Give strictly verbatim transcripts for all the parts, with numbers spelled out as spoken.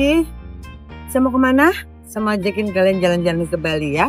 pagi. Saya mau kemana? Saya mau ajakin kalian jalan-jalan ke Bali ya.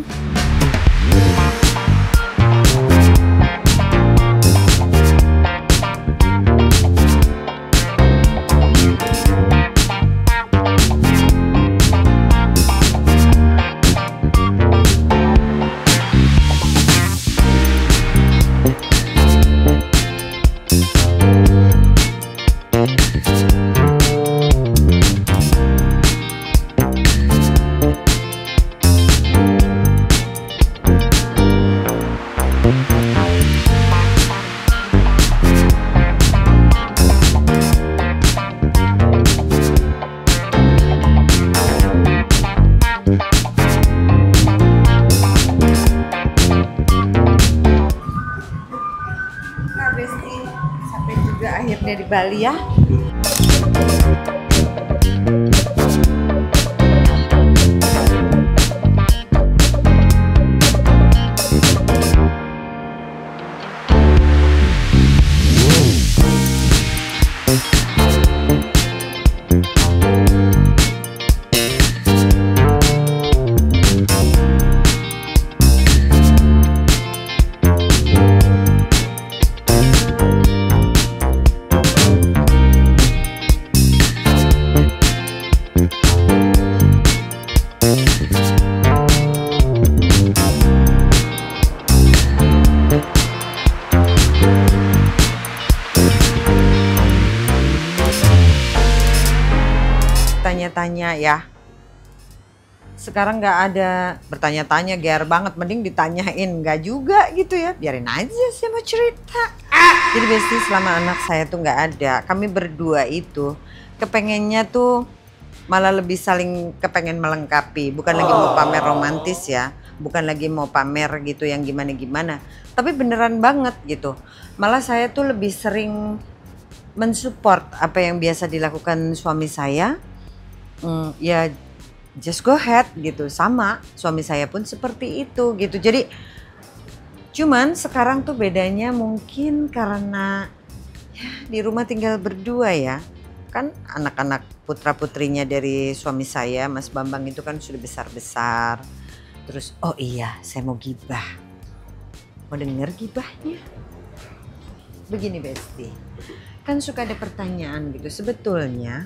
Akhirnya di Bali ya. Tanya ya, sekarang nggak ada bertanya-tanya, gear banget, mending ditanyain nggak juga gitu ya, biarin aja sih mau cerita. Ah! Jadi bestie, selama anak saya tuh nggak ada, kami berdua itu kepengennya tuh malah lebih saling kepengen melengkapi, bukan lagi mau pamer romantis ya, bukan lagi mau pamer gitu yang gimana-gimana, tapi beneran banget gitu. Malah saya tuh lebih sering mensupport apa yang biasa dilakukan suami saya. Mm, ya just go ahead gitu, sama suami saya pun seperti itu gitu. Jadi cuman sekarang tuh bedanya mungkin karena ya, di rumah tinggal berdua ya. Kan anak-anak putra-putrinya dari suami saya Mas Bambang itu kan sudah besar-besar. Terus oh iya saya mau gibah. Mau denger gibahnya? Begini Besti, kan suka ada pertanyaan gitu sebetulnya.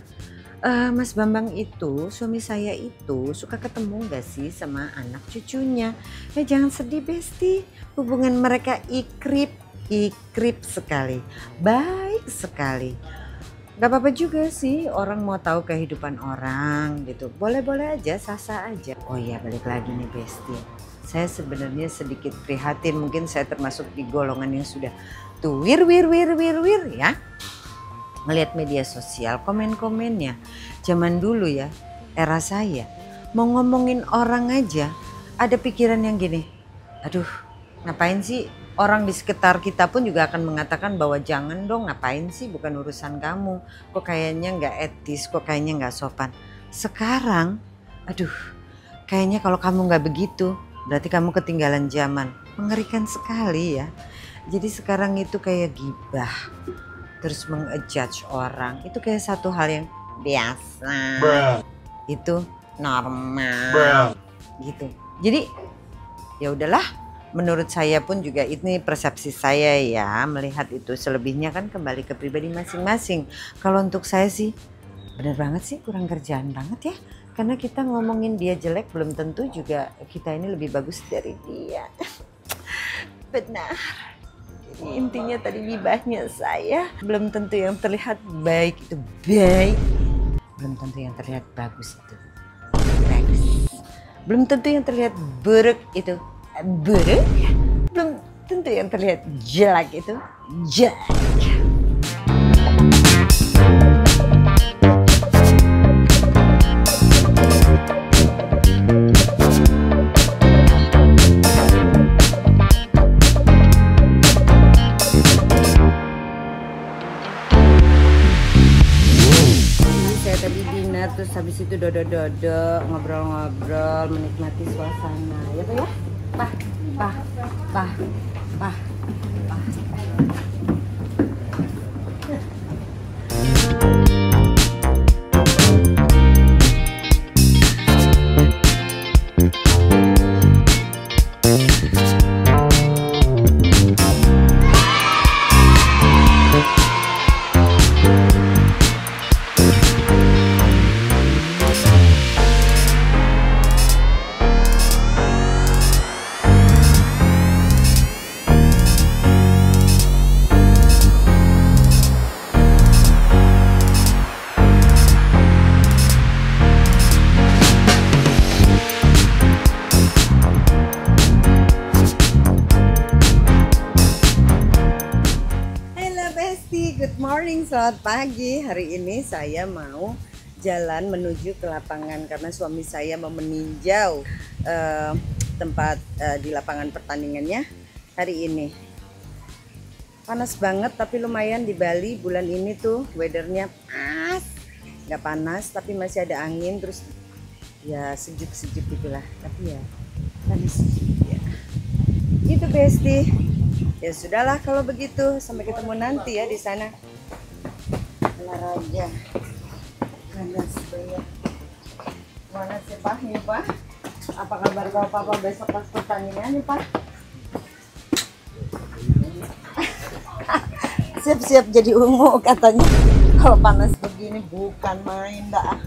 Uh, Mas Bambang itu, suami saya itu suka ketemu gak sih sama anak cucunya? Ya jangan sedih Besti, hubungan mereka ikrip, ikrip sekali, baik sekali. Gak apa-apa juga sih orang mau tahu kehidupan orang gitu, boleh-boleh aja, sah-sah aja. Oh iya balik lagi nih Besti, saya sebenarnya sedikit prihatin, mungkin saya termasuk di golongan yang sudah tuh wir wir wir wir wir ya. Ngelihat media sosial, komen-komennya. Zaman dulu ya, era saya, mau ngomongin orang aja, ada pikiran yang gini, aduh ngapain sih, orang di sekitar kita pun juga akan mengatakan bahwa jangan dong, ngapain sih, bukan urusan kamu, kok kayaknya nggak etis, kok kayaknya nggak sopan. Sekarang, aduh kayaknya kalau kamu nggak begitu, berarti kamu ketinggalan zaman. Mengerikan sekali ya. Jadi sekarang itu kayak gibah. Terus meng-judge orang itu kayak satu hal yang biasa, Bruh. Itu normal, Bruh. Gitu. Jadi ya udahlah, menurut saya pun juga ini persepsi saya ya melihat itu, selebihnya kan kembali ke pribadi masing-masing. Kalau untuk saya sih bener banget sih, kurang kerjaan banget ya. Karena kita ngomongin dia jelek belum tentu juga kita ini lebih bagus dari dia. Benar. Intinya tadi gibahnya saya, belum tentu yang terlihat baik itu baik, belum tentu yang terlihat bagus itu bagus, belum tentu yang terlihat buruk itu buruk, belum tentu yang terlihat jelek itu jelek. Terus habis itu dodo-dodo, ngobrol-ngobrol, menikmati suasana. Ya Pak ya? Pak, Pak, Pak, Pak, Pak. Lesti, good morning, selamat pagi. Hari ini saya mau jalan menuju ke lapangan karena suami saya mau meninjau uh, tempat uh, di lapangan pertandingannya hari ini. Panas banget, tapi lumayan di Bali bulan ini tuh weathernya pas, nggak panas tapi masih ada angin, terus ya sejuk-sejuk gitulah. Tapi ya panas ya. Itu Besti. Ya sudahlah kalau begitu, sampai ketemu nanti ya di sana. Olahraga. Panas banget. Mana sih Pak? Nih Pak. Apa kabar Bapak besok pas pertandingan nih Pak? Siap-siap jadi ungu katanya. Kalau panas begini bukan main dah.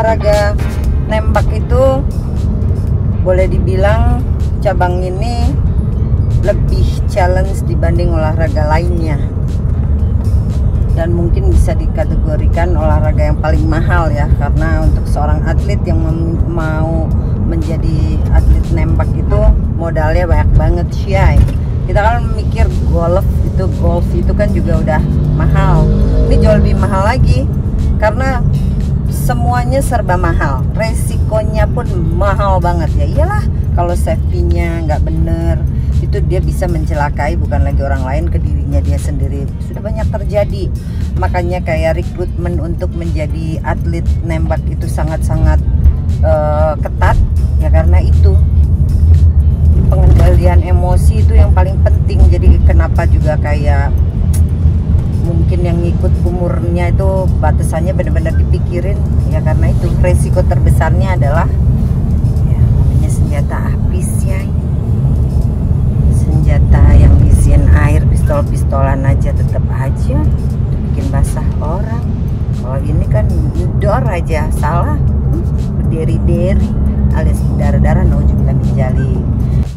Olahraga nembak itu boleh dibilang cabang ini lebih challenge dibanding olahraga lainnya, dan mungkin bisa dikategorikan olahraga yang paling mahal ya, karena untuk seorang atlet yang mau menjadi atlet nembak itu modalnya banyak banget sih. Kita kan mikir golf itu golf itu kan juga udah mahal, ini jauh lebih mahal lagi karena semuanya serba mahal, resikonya pun mahal banget ya. Iyalah, kalau safety-nya nggak bener itu dia bisa mencelakai bukan lagi orang lain, ke dirinya dia sendiri. Sudah banyak terjadi, makanya kayak rekrutmen untuk menjadi atlet nembak itu sangat-sangat uh, ketat ya, karena itu pengendalian emosi itu yang paling penting. Jadi kenapa juga kayak mungkin yang ngikut umurnya itu batasannya benar-benar dipikirin ya, karena itu resiko terbesarnya adalah ya, namanya senjata api ya, senjata yang isian air, pistol-pistolan aja tetap aja bikin basah orang. Kalau ini kan nyudor aja salah, berderi-deri alias berdarah-darah, nauzubillah min dzalik.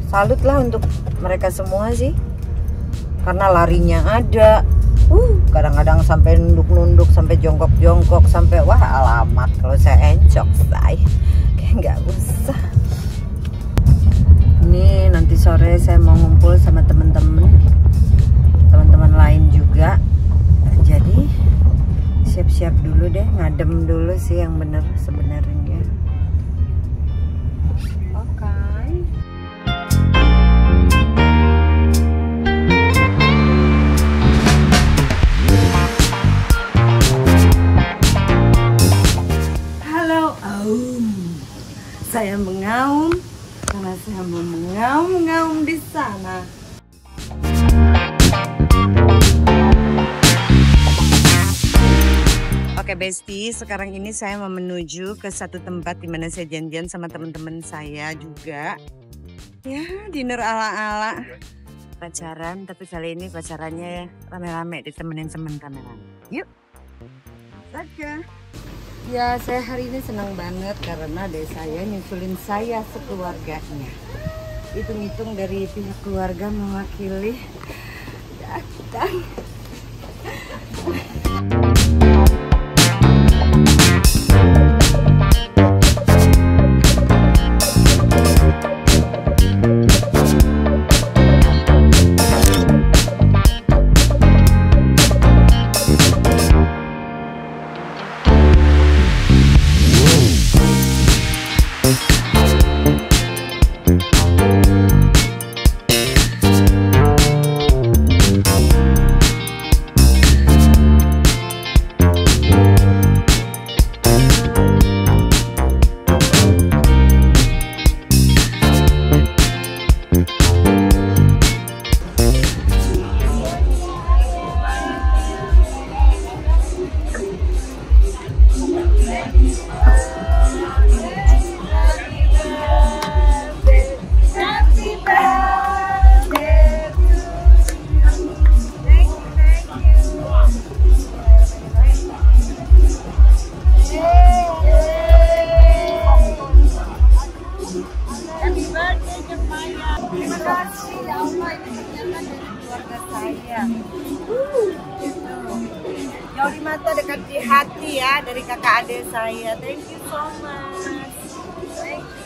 Salutlah untuk mereka semua sih, karena larinya ada. Uh, kadang-kadang sampai nunduk-nunduk, sampai jongkok-jongkok, sampai wah alamat kalau saya encok saya, kayak nggak usah. Ini nanti sore saya mau ngumpul sama temen-temen, teman-teman lain juga. Jadi siap-siap dulu deh, ngadem dulu sih yang bener sebenarnya. Oke. Okay. Saya mengaum karena saya mau mengaum-ngaum di sana. Oke Besti, sekarang ini saya mau menuju ke satu tempat di mana saya janjian sama teman-teman saya juga. Ya, dinner ala-ala pacaran, tapi kali ini pacarannya rame-rame ditemenin teman kameran. Yuk. Saja. Ya, saya hari ini senang banget karena adik saya nyusulin saya sekeluarganya. Hitung-hitung dari pihak keluarga mewakili datang. dari kakak adik saya. Thank you so much. Thank you.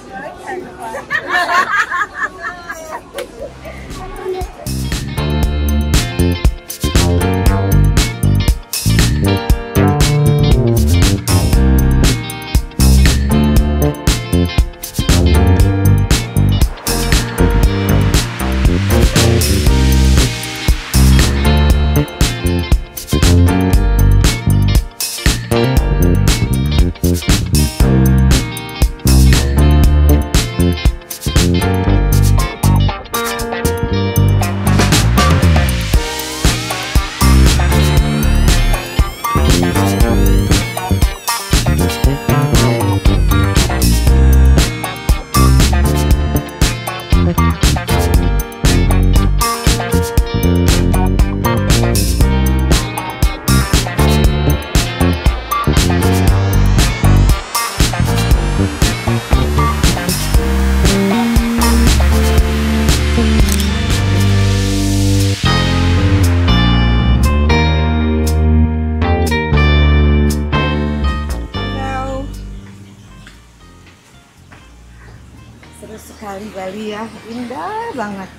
Sekali Bali ya, indah banget.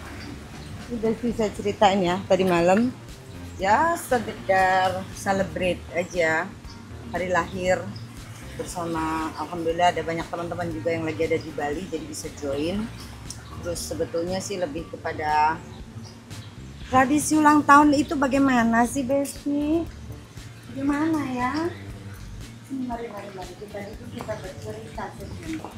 Udah bisa ceritanya tadi malam. Ya sekedar celebrate aja hari lahir bersama. Alhamdulillah ada banyak teman-teman juga yang lagi ada di Bali, jadi bisa join. Terus sebetulnya sih lebih kepada tradisi ulang tahun itu bagaimana sih, Besti? Gimana ya? Mari-mari kita itu kita bercerita sejenak.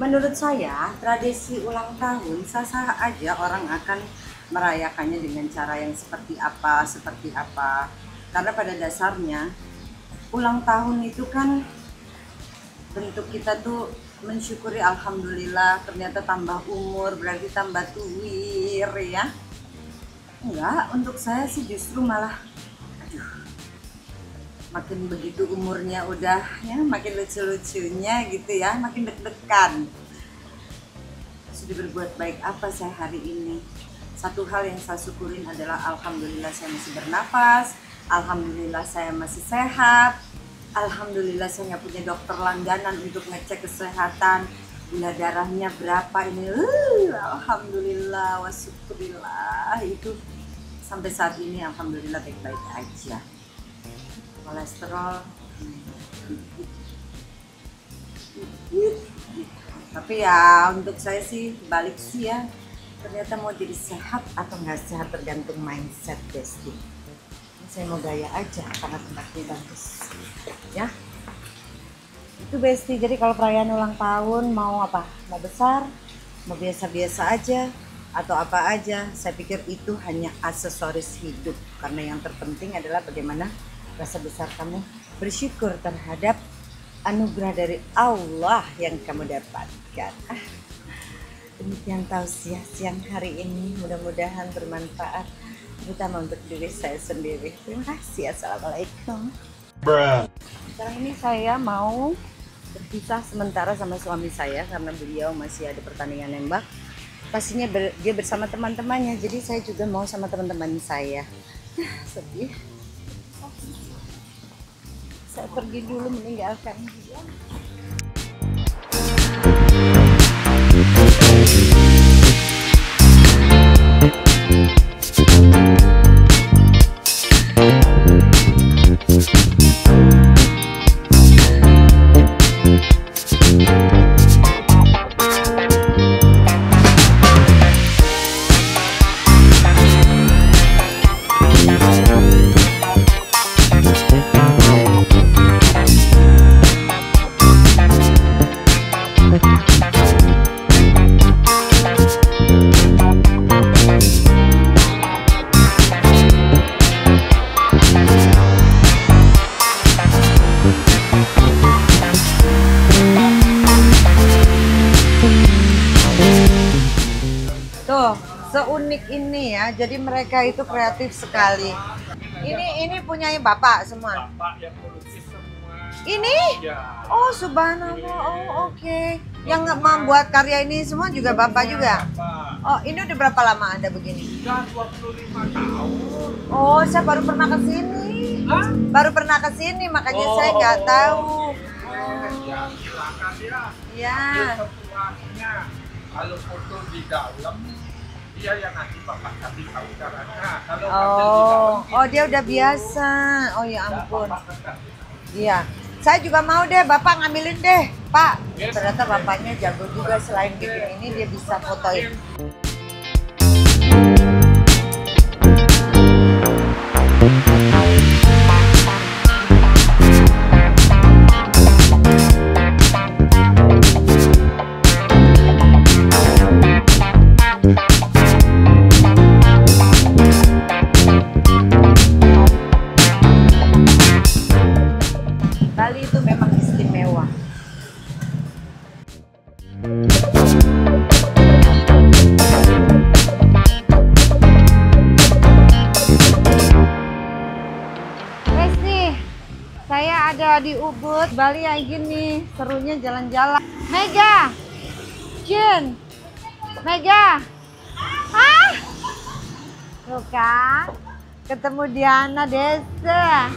Menurut saya, tradisi ulang tahun sah-sah aja orang akan merayakannya dengan cara yang seperti apa, seperti apa. Karena pada dasarnya, ulang tahun itu kan bentuk kita tuh mensyukuri alhamdulillah, ternyata tambah umur, berarti tambah tuwir ya. Enggak, untuk saya sih justru malah, aduh, makin begitu umurnya udah ya makin lucu-lucunya gitu ya, makin deg-degan. Sudah berbuat baik apa saya hari ini? Satu hal yang saya syukurin adalah alhamdulillah saya masih bernapas, alhamdulillah saya masih sehat, alhamdulillah saya nggak punya dokter langganan untuk ngecek kesehatan, gula darahnya berapa ini. Uh, alhamdulillah wasyukurillah, itu sampai saat ini alhamdulillah baik-baik aja. Kolesterol tapi ya untuk saya sih balik sih ya, ternyata mau jadi sehat atau nggak sehat tergantung mindset Besti. Saya mau gaya aja karena tempatnya bagus ya, itu Besti. Jadi kalau perayaan ulang tahun mau apa, mau besar, mau biasa-biasa aja atau apa aja, saya pikir itu hanya aksesoris hidup, karena yang terpenting adalah bagaimana rasa besar kamu bersyukur terhadap anugerah dari Allah yang kamu dapatkan. Ah, demikian tausiah siang hari ini, mudah-mudahan bermanfaat terutama untuk diri saya sendiri. Terima kasih. Assalamualaikum. Bruh. Sekarang ini saya mau berpisah sementara sama suami saya karena beliau masih ada pertandingan nembak. Pastinya ber, dia bersama teman-temannya, jadi saya juga mau sama teman-teman saya. Sedih. Saya pergi dulu meninggalkan dia. Seunik ini ya, jadi mereka itu kreatif sekali. Ini ini punyai bapak semua. Bapak yang melukis semua. Ini? Ya. Oh subhanallah. Oh oke. Okay. Yang membuat karya ini semua juga bapak juga. Oh ini udah berapa lama Anda begini? Sudah dua puluh lima tahun. Oh saya baru pernah kesini. Hah? Baru pernah ke sini, makanya oh, saya nggak tahu. Ya, silakan ya. Iya. Semuanya, kalau foto di dalam, dia yang nanti bapak kasih tahu caranya. Kalau oh, di dalam, oh dia udah biasa. Oh ya ampun. Iya. Saya juga mau deh, bapak ngambilin deh, Pak. Yes, ternyata bapaknya jago juga, selain bikin ini dia bisa fotoin. Bali itu memang istimewa. Guys nih, saya ada di Ubud, Bali yang gini, serunya jalan-jalan. Mega, Jun, Mega, ah, tuh kan, ketemu Diana Desa.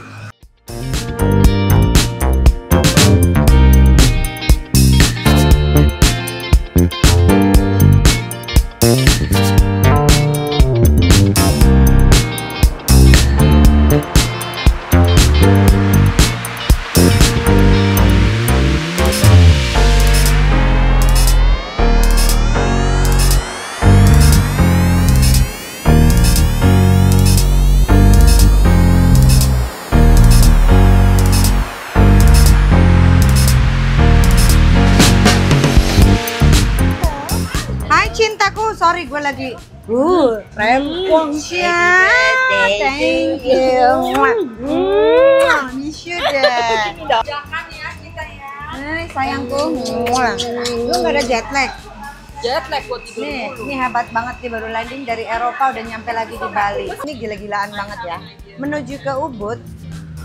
Cintaku, sorry gue lagi uh, rempong ya. Thank you. Mm, miss you deh. Jangan ya kita ya. Nah, sayangku. Lu nggak ada jet lag? Jet lag buat tidur nih, dulu. Ini hebat banget nih, baru landing dari Eropa udah nyampe lagi di Bali. Ini gila-gilaan banget ya. Menuju ke Ubud,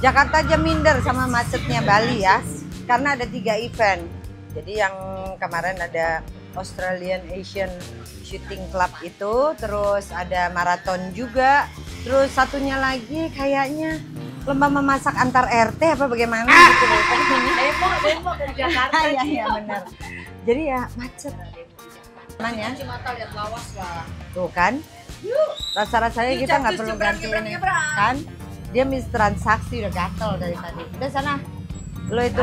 Jakarta aja minder sama macetnya Bali ya. Karena ada tiga event. Jadi yang kemarin ada Australian Asian Shooting Club itu, terus ada maraton juga, terus satunya lagi kayaknya lomba memasak antar R T apa bagaimana gitu loh. Demo, demo dari Jakarta. Iya, iya benar. Jadi ya macet. Cuman ya. Tuh kan. Rasa-rasanya kita nggak perlu ganti ini kan. Dia miss transaksi, udah gatel dari tadi. Udah sana. Lo itu.